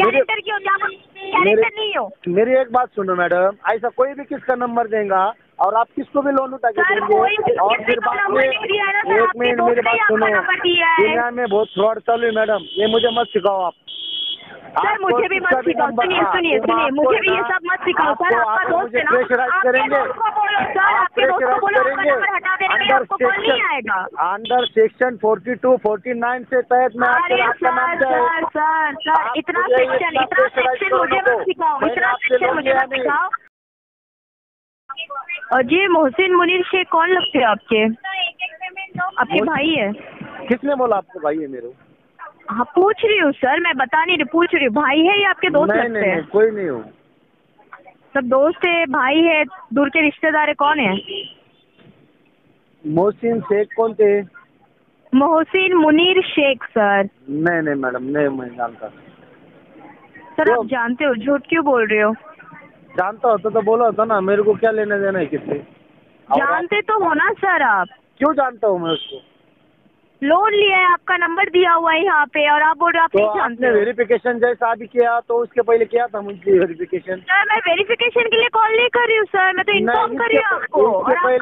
Guarantor क्यों? Guarantor नहीं हो। मेरी एक बात सुनो मैडम, ऐसा कोई भी किसका नंबर देगा और आप किसको भी लोन उठा के देंगे? और फिर बात में एक मिनट मेरी बात सुनो, दुनिया में बहुत फ्रॉड चल रही मैडम, ये मुझे मत सिखाओ आप। सर मुझे भी मत सिखाओ, सुनिए मुझे भी ये सब मत सिखाओ सर। आपका दोस्त है ना, आपके दोस्त को बोलो आपका नंबर हटा देने, आपको कॉल नहीं आएगा। अंडर सेक्शन 42-49 से तहत मैं आपका नाम चाहिए। सर सर इतना सेक्शन मुझे मत सिखाओ, जी मोहसिन मुनीर शेख कौन लगते हैं आपके? आपके भाई है? किसने बोला आपके भाई है? मेरे हाँ पूछ रही हूँ सर, मैं बता नहीं रही, पूछ रही हूँ भाई है या आपके दोस्त लगते हैं? कोई नहीं हो, सब दोस्त है, भाई है, दूर के रिश्तेदार है, कौन है? मोहसिन शेख कौन थे? मोहसिन मुनीर शेख सर। नहीं मैडम, नहीं मैं जानता। सर आप जानते हो, झूठ क्यों बोल रहे हो? जानता होता तो बोला होता ना, मेरे को क्या लेने देना है किससे? जानते तो हो ना सर आप। क्यों जानता हूँ मैं उसको? लोन लिया है, आपका नंबर दिया हुआ है यहाँ पे, और आप बोल रहे हो आप तो नहीं जानते। वेरिफिकेशन जैसा भी किया तो उसके पहले किया था मुझे वेरिफिकेशन। सर मैं वेरिफिकेशन के लिए कॉल नहीं कर रही हूँ सर, मैं तो इन्फॉर्म कर रही हूँ आपको। और आपका नंबर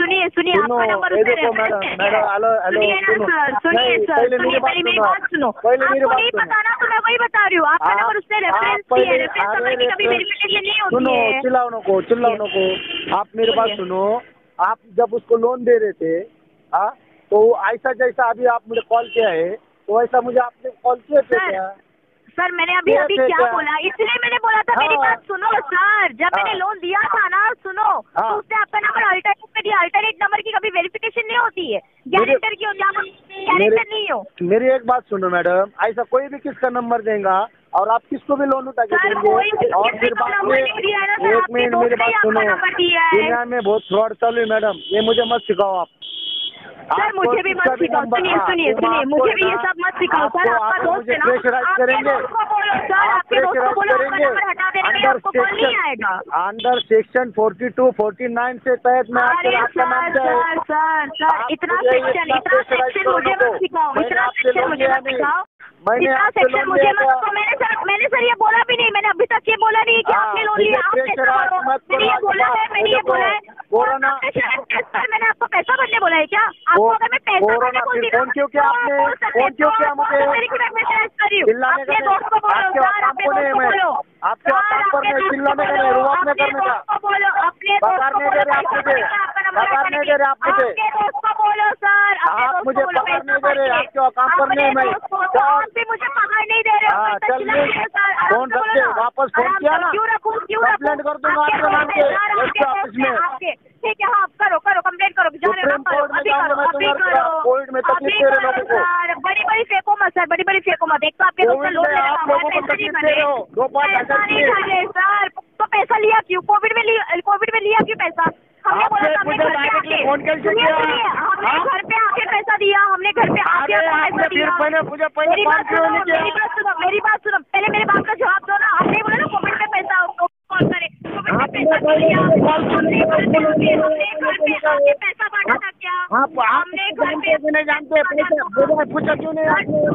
सुनिए आपका नंबर मेरी बात सुनो, आपको नहीं पता ना तो मैं वही बता रही हूँ। आपका नंबर उसने रेफरेंस दिया है, रेफरेंस नंबर की कभी वेरिफिकेशन नहीं होती है। चिल्लाओ नको आप मेरी बात सुनो। आप जब उसको लोन दे रहे थे तो ऐसा जैसा अभी आप मुझे कॉल किया है तो ऐसा मुझे आपने कॉल किया था? सर मैंने अभी क्या बोला? इसलिए मैंने बोला था मेरी बात सुनो सर, जब मैंने लोन दिया था ना सुनो, तो उसने आपका नंबर अल्टरनेट पे दिया। अल्टरनेट नंबर की कभी वेरिफिकेशन नहीं होती है, गारंटर की गारंटर नहीं हो। मेरी एक बात सुनो मैडम, ऐसा कोई भी किसका नंबर देगा और आप किसको भी लोन उठा के देंगे? और फिर बात में एक मिनट मेरी बात सुनो, दुनिया में बहुत फ्रॉड चल रही मैडम, ये मुझे मत सिखाओ आप। सर मुझे भी मत सिखाओ, सुनिए मुझे भी ये सब मत सिखाओ सर। आपका दोस्त है ना, आपके दोस्त को बोलो आपका नंबर हटा देने, आपको कॉल नहीं आएगा। अंडर सेक्शन 42-49 से तहत मैं आपका नाम चाहिए। सर इतना सेक्शन मुझे मत सिखाओ, मैंने सर ये बोला भी नहीं, मैंने अभी तक ये बोला नहीं कि आपने लोन लिया। आपने ये बोला है, मैंने ये बोला है कोरोना, मैंने आपको पैसा भरने बोला है क्या? आपको अगर मैं पैसा भरने बोलती ना फोन क्यों किया मुझे? मेरी मैसेज करी आपके दोस्त को बोलो सर, आपके दोस्त को बोलो आपके दोस्त को बोलो अपने दोस्त को बोलो सर। आप मुझे पकड़ नहीं दे रहे, आप क्यों काम करने हैं? मैं मुझे पकड़ नहीं दे रहे, फोन रख दे, वापस फोन किया ना कंप्लेंट कर दूंगा आपके नाम के ऑफिस में। ठीक है हाँ करो कंप्लेंट करो, कोविड में तकलीफ दे रहे लोगों को, बड़ी बड़ी फेंको मत। एक तो आपके लोग सर तो पैसा लिया क्यों? कोविड में लिया क्यों पैसा? हमने बोला था हमने घर पे आके पैसा दिया। मेरी बात सुनो, पहले मेरी बात का जवाब दो ना। आपने बोला ना कोविड में पैसा कॉल करे, पैसा बांटा था क्या? हमने घर पे नहीं जानते पूछा क्यों नहीं? सुनो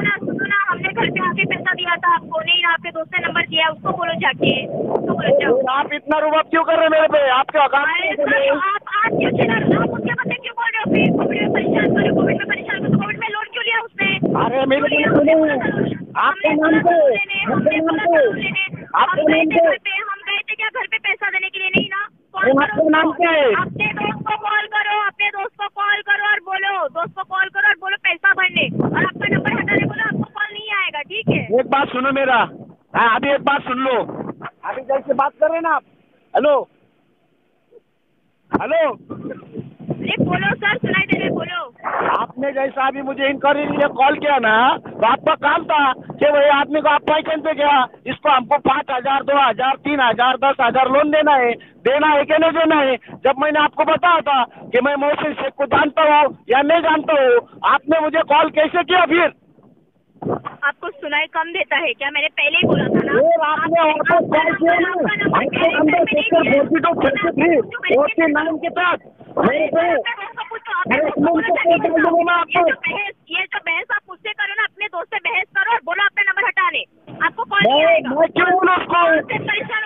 ना, हमने घर पे आके पैसा दिया था आपको, नहीं आपके दोस्त ने नंबर दिया, उसको बोलो जाके, उसको बोलो जाओ। आप इतना रुबाब क्यों कर रहे मेरे पे? आपके आप क्यों चिल्ला रहे हो? आप उसके बच्चे क्यों बोल रहे हो? फिर कोविड में परेशान करो। कोविड में लोन क्यों लिया उसने? अरे मेरे आपके नाम पे क्या घर पे पैसा देने के लिए नहीं ना? अपने दोस्त को कॉल करो और बोलो, दोस्त को कॉल करो और बोलो पैसा भरने, और आपका नंबर हटाने बोलो, आपको कॉल नहीं आएगा। ठीक है एक बात सुनो मेरा, अभी एक बात सुन लो। अभी जैसे बात कर रहे हैं ना आप, हेलो बोलो सर, सुनाई दे रहे बोलो। आपने जैसा अभी मुझे इंक्वायरी के लिए कॉल किया ना, तो आपका काम था कि वही आदमी को आप पैकेंट पे गया, इसको हमको 5000 2000 3000 10000 लोन देना है कि नहीं देना है? जब मैंने आपको बताया था कि मैं मोहसिन शेख को जानता हूँ या नहीं जानता हूँ, आपने मुझे कॉल कैसे किया? फिर आपको सुनाई कम देता है क्या? मैंने पहले ही बोला था ना आपने 49 के तहत मेरे पे ये जो बहस आप मुझसे करो ना, अपने दोस्त से बहस करो और बोलो अपना नंबर हटाने, आपको कॉल कोई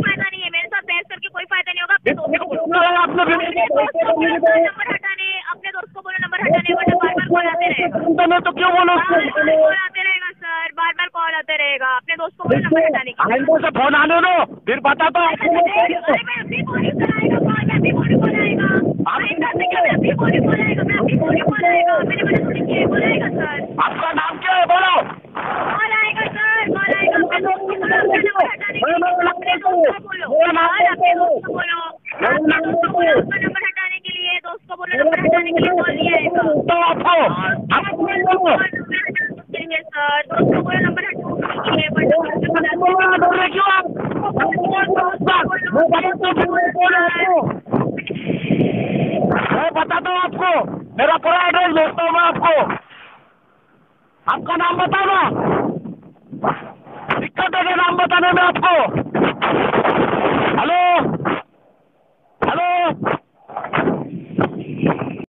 फायदा नहीं है, मेरे साथ बहस करके कोई फायदा नहीं होगा। अपने दोस्त को बोलो नंबर हटाने, बार-बार तो क्यों बोलो, आते रहेगा सर, बार-बार कॉल आते रहेगा। अपने दोस्त को बोलो नंबर हटाने का, फोन आने दो फिर बता दो। आपका नाम क्या है बोलो? कॉल आएगा सर, कॉल आएगा। नंबर हटाने के लिए दोस्त को बोलो नंबर हटाने के लिए कॉल लिया है तो आपको सर दोस्त को बोलो नंबर हटाने के लिए मैं बताता हूँ आपको, मेरा पूरा एड्रेस भेजता हूँ मैं आपको। आपका नाम बताना, दिक्कत है नाम बताने में आपको।